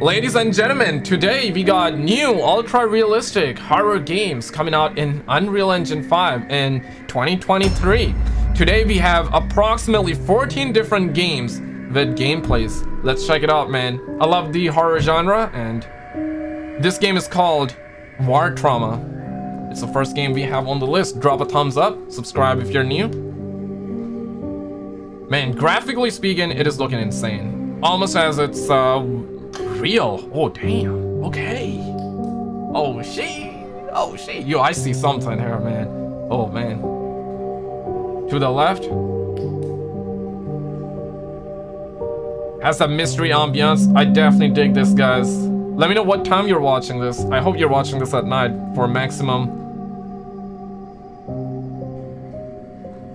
Ladies and gentlemen, today we got new ultra-realistic horror games coming out in Unreal Engine 5 in 2023. Today we have approximately 14 different games with gameplays. Let's check it out, man. I love the horror genre, and this game is called War Trauma. It's the first game we have on the list. Drop a thumbs up, subscribe if you're new. Man, graphically speaking, it is looking insane. Almost as it's real. Oh, damn. Okay. Oh, shit. Oh, shit. Yo, I see something here, man. Oh, man. To the left. Has a mystery ambiance. I definitely dig this, guys. Let me know what time you're watching this. I hope you're watching this at night for maximum.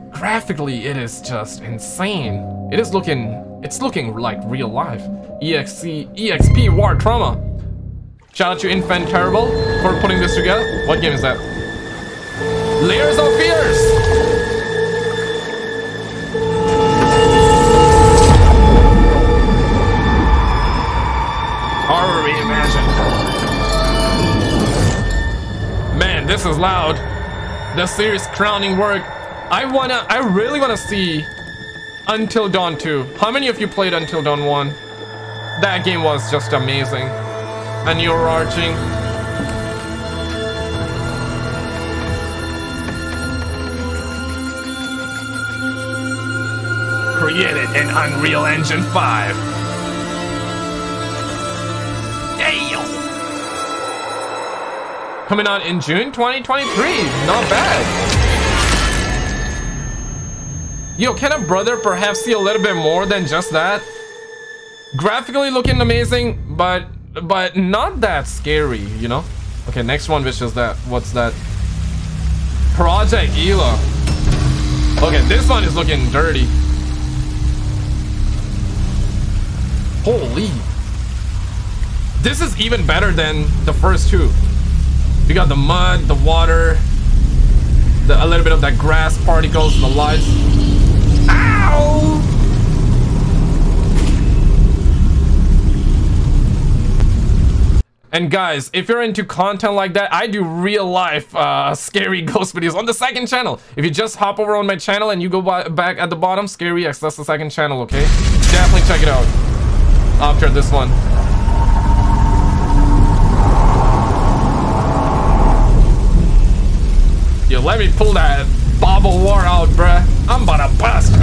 Graphically, it is just insane. It is looking... It's looking like real life. EXP War Trauma. Shout out to enfant-terrible for putting this together. What game is that? Layers of Fears. Horror reimagined. Man, this is loud. The series' crowning work. I really wanna see Until Dawn 2. How many of you played Until Dawn 1? That game was just amazing. And you're overarching. Created in Unreal Engine 5. Damn! Coming out in June 2023. Not bad. Yo, can a brother perhaps see a little bit more than just that? Graphically looking amazing, but not that scary, you know? Okay, next one, which is that, what's that? Project A.I.L.A. Okay, this one is looking dirty. Holy. This is even better than the first two. We got the mud, the water, a little bit of that grass particles, the lights. And guys, if you're into content like that, I do real life scary ghost videos on the second channel. If you just hop over on my channel and you go back at the bottom, Scary X, that's the second channel, okay? Definitely check it out after this one. Yo, let me pull that Bobble War out, bruh. I'm about to bust.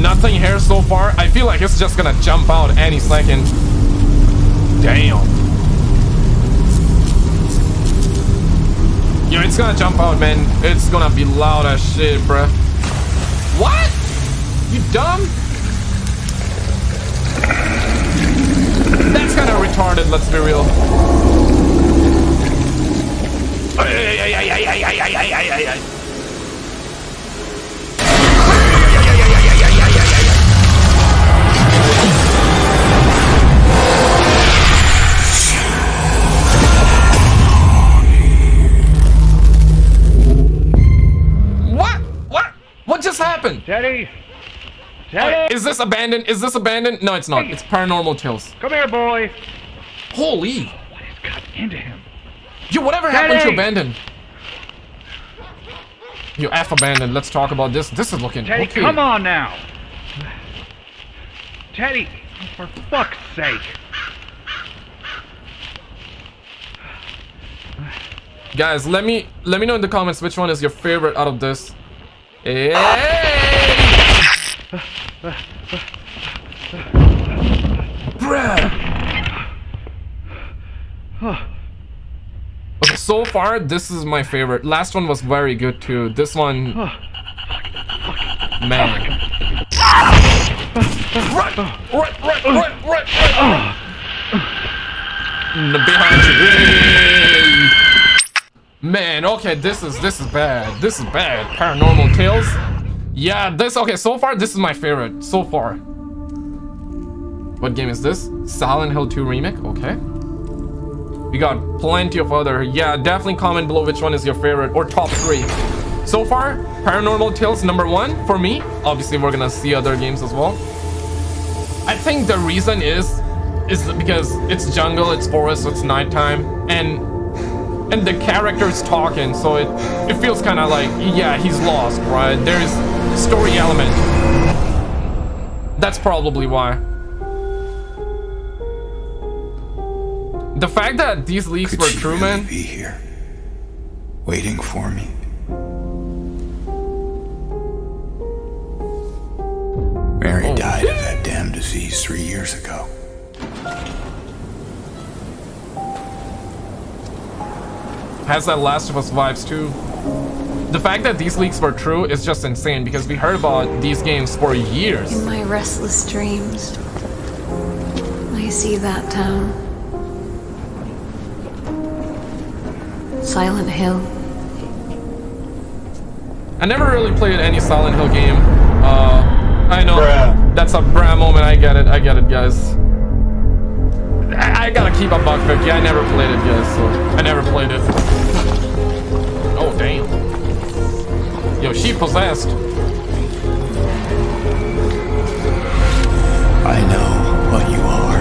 Nothing here so far. I feel like it's just gonna jump out any second. Damn. Yo, it's gonna jump out, man. It's gonna be loud as shit, bruh. What? You dumb? That's kinda retarded, let's be real. Teddy! Teddy! Is this abandoned? Is this abandoned? No, it's not. It's Paranormal Tales. Come here, boy! Holy! What has got into him? Yo, whatever Teddy happened to Abandon? Yo, F Abandon. Let's talk about this. This is looking Teddy, okay. Come on now! Teddy! For fuck's sake! Guys, let me know in the comments which one is your favorite out of this. Hey! Bruh! Okay, so far this is my favorite. Last one was very good too. This one, man. Right. Behind you. Man, okay, this is bad. This is bad. Paranormal Tales. Yeah, this okay, so far this is my favorite so far. What game is this? Silent Hill 2 Remake? Okay. We got plenty of other. Yeah, definitely comment below which one is your favorite or top three. So far, Paranormal Tales #1 for me. Obviously, we're gonna see other games as well. I think the reason is because it's jungle, it's forest, it's nighttime, and the character's talking, so it feels kind of like, yeah, he's lost, right? There is story element. That's probably why. The fact that these leaks were true, man. Could she really be here, waiting for me? Mary died of that damn disease 3 years ago. Has that Last of Us vibes too. The fact that these leaks were true is just insane because we heard about these games for years. In my restless dreams, I see that town. Silent Hill. I never really played any Silent Hill game. I know, bruh. That's a bruh moment. I get it, guys. I gotta keep a buck 50. Yeah, I never played it, guys, so I never played it. Oh, damn. Yo, she possessed. I know what you are.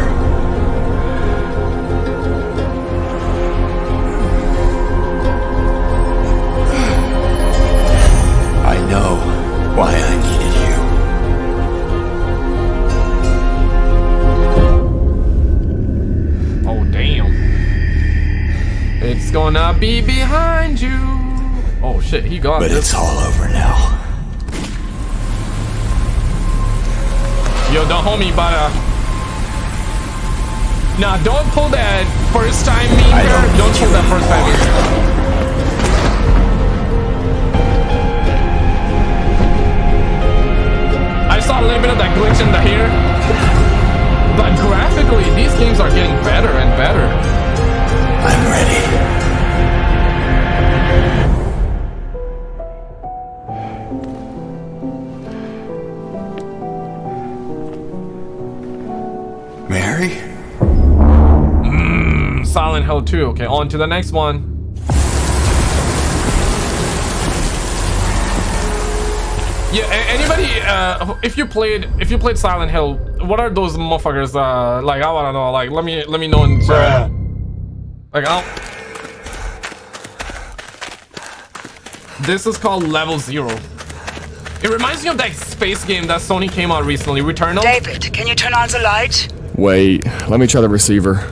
I know why I needed you. Oh, damn. It's gonna be behind you. Oh, shit, he got it. But it's all over now. Yo, the homie, but... Nah, don't pull that first time meme here. Don't pull that first time meme. A little bit of that glitch in the hair, but graphically these games are getting better and better. I'm ready. Mary? Silent Hill 2. Okay, on to the next one. Yeah, anybody, if you played Silent Hill, what are those motherfuckers, like, I wanna know, like, let me know in chat. Like, this is called Level Zero. It reminds me of that space game that Sony came out recently, Returnal. David, can you turn on the light? Wait, let me try the receiver.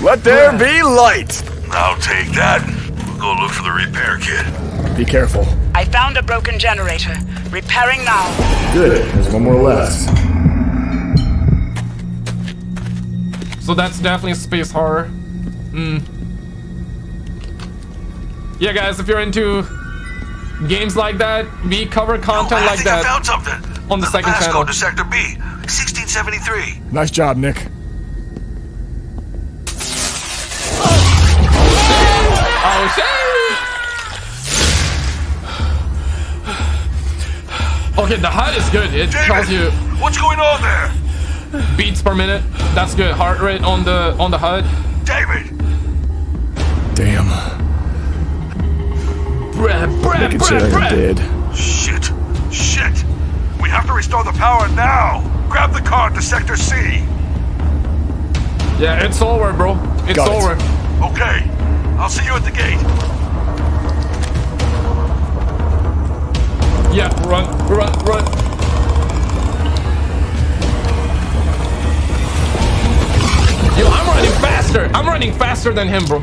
Let there be light! I'll take that. We'll go look for the repair kit. Be careful. I found a broken generator. Repairing now. Good. There's one more left. So that's definitely space horror. Yeah, guys, if you're into games like that, we cover content like that. I found something on the second channel. Passcode to Sector B, 1673. Nice job, Nick. Oh shit! Okay, the HUD is good. It tells you what's going on there. Beats per minute. That's good. Heart rate on the HUD. David. Damn. Brad. Dead. Shit. We have to restore the power now. Grab the car to Sector C. Yeah, it's over, bro. It's over. Okay. I'll see you at the gate. Yeah, run. Yo, I'm running faster than him, bro.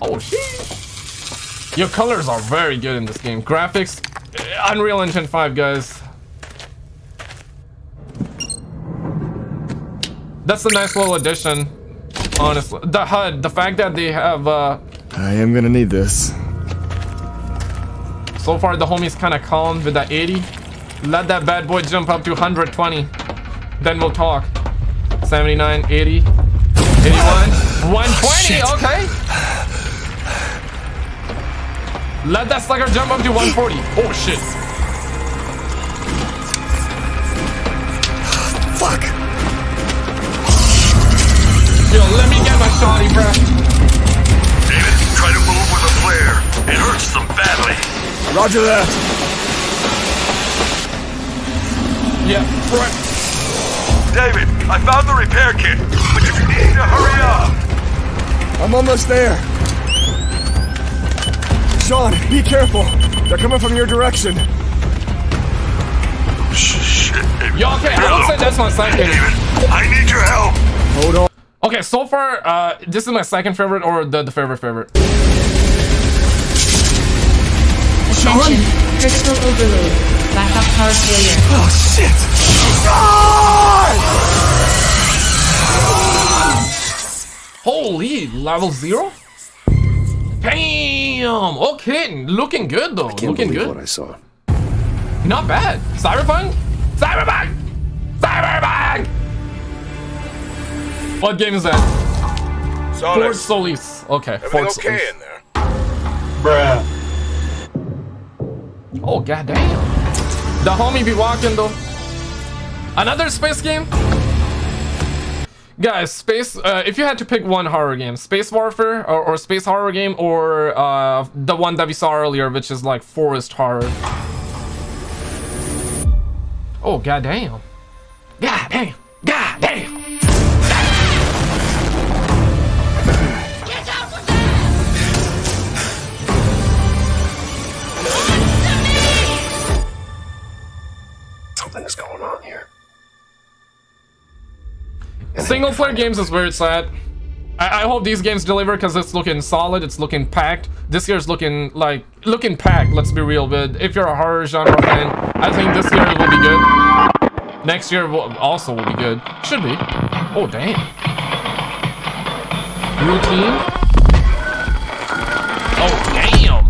Oh, shit. Your colors are very good in this game. Graphics, Unreal Engine 5, guys. That's a nice little addition, honestly. The HUD, the fact that they have... I am gonna need this. So far, the homie's kind of calm with that 80. Let that bad boy jump up to 120. Then we'll talk. 79, 80, 81, 120. Oh, okay. Let that sucker jump up to 140. Oh, shit. Let me get my shawty, bruh. David, try to move with a flare. It hurts them badly. Roger that. Yeah, right. David, I found the repair kit, but you need to hurry up. I'm almost there. Sean, be careful. They're coming from your direction. Shit, David. Yo, okay, I don't say that's my second. David, I need your help. Hold on. Okay, so far, this is my second favorite, or the favorite. Sean? Crystal overload. Backup power failure. Oh, shit! Oh! Holy, level zero? Damn! Okay, looking good though. I can't looking believe good. What I saw. Not bad. Cyberpunk? Cyberpunk! Cyberpunk! What game is that? Solis. Fort Solis. Okay. Everything Fort Solis. Okay in there. Bruh. Oh goddamn. The homie be walking though. Another space game. Guys, space. If you had to pick one horror game, space warfare or space horror game, or the one that we saw earlier, which is like forest horror. Oh goddamn! Goddamn! Goddamn! Something is going on here. Single player games is where it's at. I hope these games deliver, because it's looking solid, it's looking packed. This year's looking like packed, let's be real. But if you're a horror genre fan, I think this year it will be good. Next year also will be good. Should be. Oh damn. Routine. Oh damn.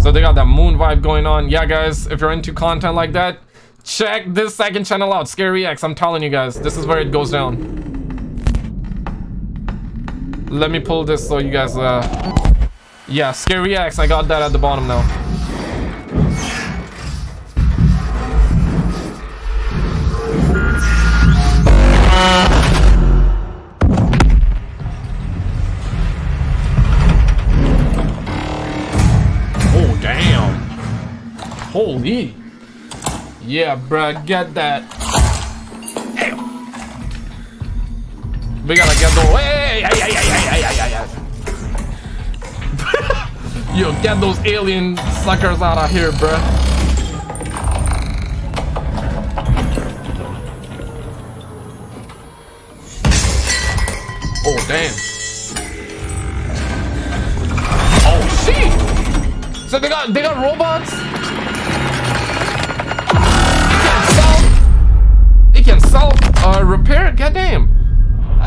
So they got that moon vibe going on. Yeah guys, if you're into content like that, check this second channel out, Scary X. I'm telling you guys, this is where it goes down. Let me pull this so you guys yeah, Scary X, I got that at the bottom now. Oh damn. Holy. Yeah, bruh, get that. Hey. We gotta get those. Hey, hey, hey, hey, hey, hey, hey. Yo, get those alien suckers out of here, bruh. Oh, damn. Oh, shit. So they got robots? Repair it, goddamn. I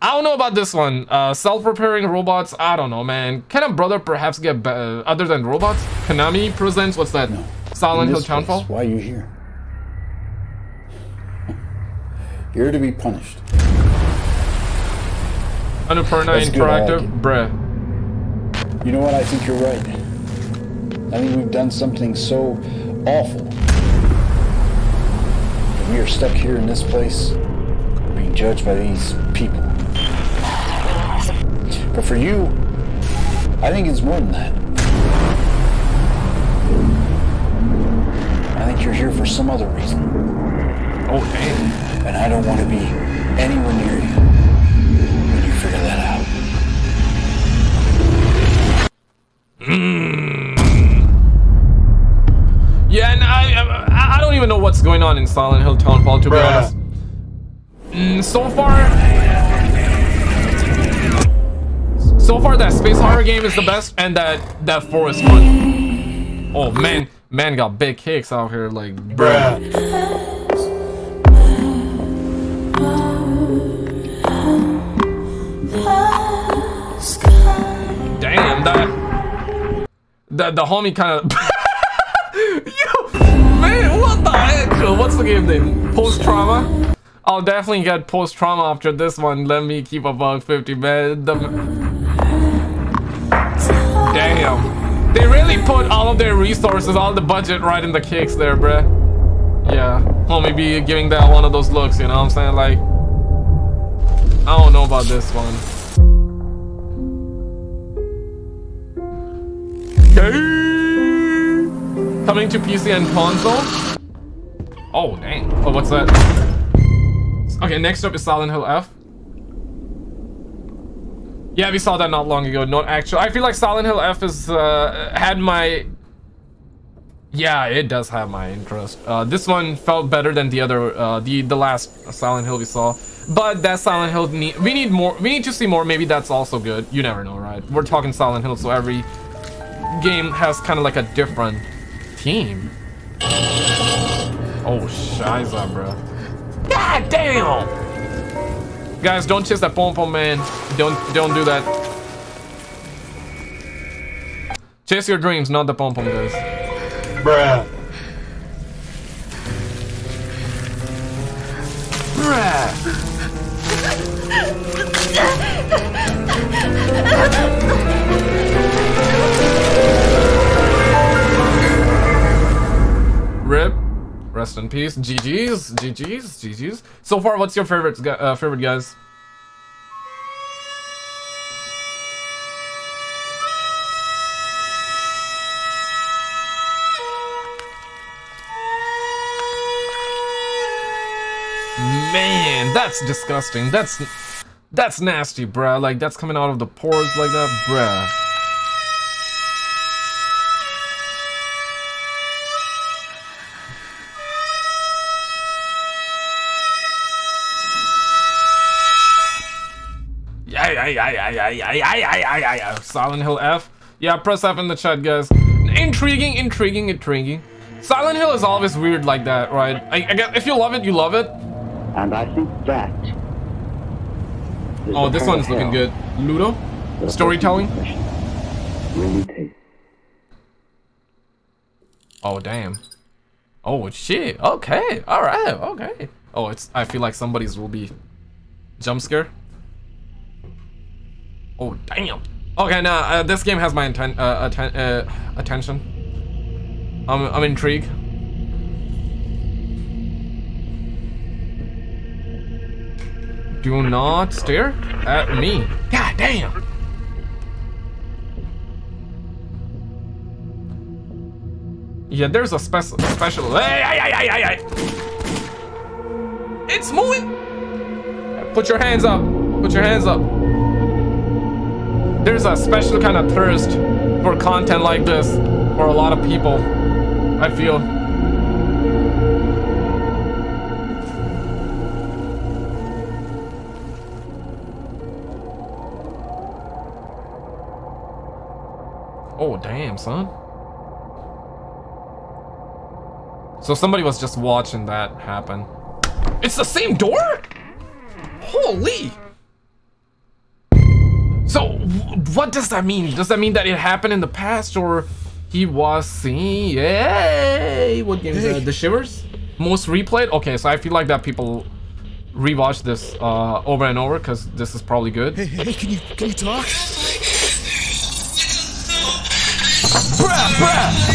don't know about this one. Self-repairing robots, I don't know, man. Can a brother perhaps get better other than robots? Konami presents, what's that? No. Silent Hill Townfall? Why are you here? You're to be punished. Annapurna Interactive, bruh. You know what? I think you're right. I think we've done something so awful. We are stuck here in this place, being judged by these people. But for you, I think it's more than that. I think you're here for some other reason. Oh, damn. And I don't want to be anywhere near you when you figure that out. Mmm. Yeah, and I don't even know what's going on in Silent Hill Townfall, to be honest. So far that space horror game is the best, and that forest one. Oh man, got big kicks out here, like bruh. Damn, the homie kind of. What's the game name? Post Trauma? I'll definitely get Post Trauma after this one. Let me keep above 50, man. Damn. They really put all of their resources, all the budget right in the kicks there, bruh. Yeah, homie be giving that one of those looks, you know what I'm saying? Like, I don't know about this one. Okay. Coming to PC and console. Oh, dang. Oh, what's that? Okay, next up is Silent Hill F. Yeah, we saw that not long ago. Not actual. I feel like Silent Hill F is, had my... Yeah, it does have my interest. This one felt better than the other, the last Silent Hill we saw. But that Silent Hill, we need more. We need to see more. Maybe that's also good. You never know, right? We're talking Silent Hill, so every game has kind of like a different theme. Oh, shiza, bro. God damn! Guys, don't chase that pom-pom, man. Don't do that. Chase your dreams, not the pom-pom, guys. Bruh. Bruh. Rip. Rest in peace. GGs. GGs. GGs. So far, what's your favorite, guys? Man, that's disgusting. That's nasty, bruh. Like, that's coming out of the pores like that, bruh. Silent Hill F. Yeah, press F in the chat, guys. Intriguing, intriguing, intriguing. Silent Hill is always weird like that, right? I guess if you love it, you love it. And I think that. Oh, this one's looking good. Ludo? Storytelling? Oh, damn. Oh, shit. Okay. Alright. Okay. Oh, it's. I feel like somebody's will be jump scare. Oh, damn. Okay, now this game has my attention. I'm intrigued. Do not stare at me. God damn. Yeah, there's a special. Hey. It's moving. Put your hands up. Put your hands up. There's a special kind of thirst for content like this for a lot of people, I feel. Oh, damn, son. So somebody was just watching that happen. It's the same door? Holy! So, what does that mean? Does that mean that it happened in the past, or he was seen? Hey, what game is that? The Shivers? Most replayed? Okay, so I feel like that people rewatch this over and over, because this is probably good. Hey, can you talk? Bruh!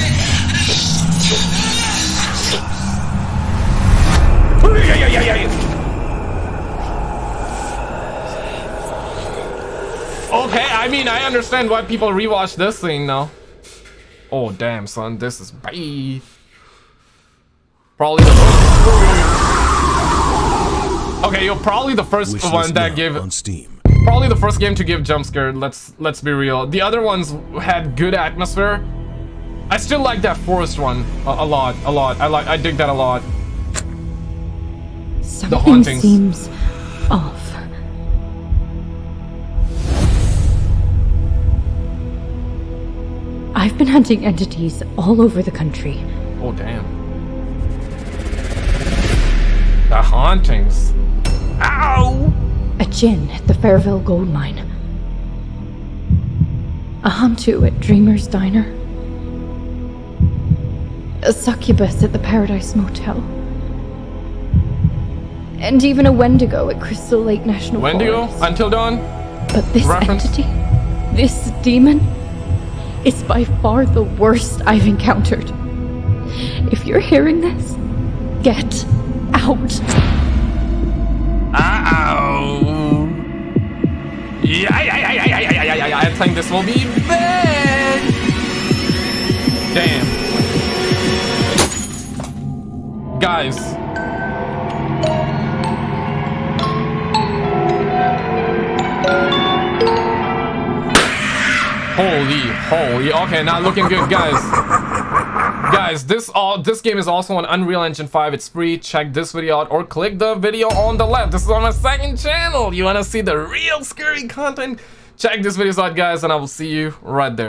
Yeah. Okay, I mean, I understand why people rewatch this thing now. Oh, damn, son, this is bad. Probably the okay, you're probably the first one that gave on Steam. Probably the first game to give jump scare. Let's be real. The other ones had good atmosphere. I still like that forest one a lot. I dig that a lot. Something The Hauntings seems off. I've been hunting entities all over the country. Oh, damn. The Hauntings. Ow! A djinn at the Fairville Gold Mine. A hantu at Dreamer's Diner. A succubus at the Paradise Motel. And even a Wendigo at Crystal Lake National Park. Wendigo? Forest. Until Dawn? But this entity? This demon? It's by far the worst I've encountered. If you're hearing this, Get out. Uh-oh. Yeah, I think this will be bad. Damn. Guys. Holy. Okay, not looking good, guys. Guys, this game is also on Unreal Engine 5. It's free. Check this video out or click the video on the left. This is on my second channel. You want to see the real scary content? Check this video out, guys, and I will see you right there.